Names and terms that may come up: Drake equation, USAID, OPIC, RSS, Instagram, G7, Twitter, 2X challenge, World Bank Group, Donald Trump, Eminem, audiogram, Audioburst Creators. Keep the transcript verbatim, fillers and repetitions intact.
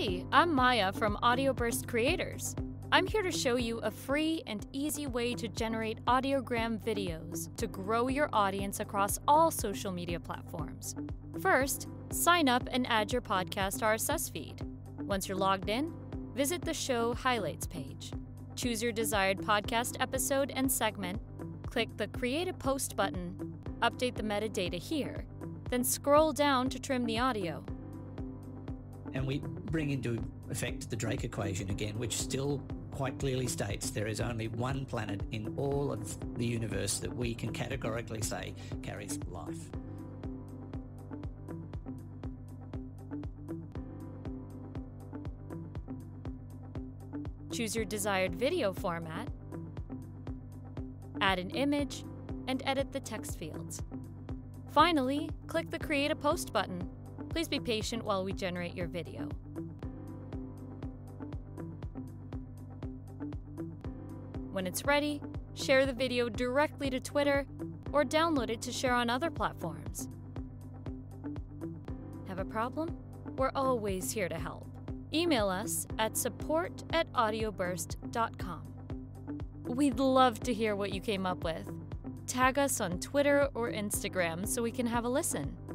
Hey, I'm Maya from Audioburst Creators. I'm here to show you a free and easy way to generate audiogram videos to grow your audience across all social media platforms. First, sign up and add your podcast R S S feed. Once you're logged in, visit the show highlights page. Choose your desired podcast episode and segment, click the Create a Post button, update the metadata here, then scroll down to trim the audio. And we bring into effect the Drake equation again, which still quite clearly states there is only one planet in all of the universe that we can categorically say carries life. Choose your desired video format, add an image, and edit the text fields. Finally, click the Create a Post button. Please be patient while we generate your video. When it's ready, share the video directly to Twitter or download it to share on other platforms. Have a problem? We're always here to help. Email us at support at audioburst dot com. We'd love to hear what you came up with. Tag us on Twitter or Instagram so we can have a listen.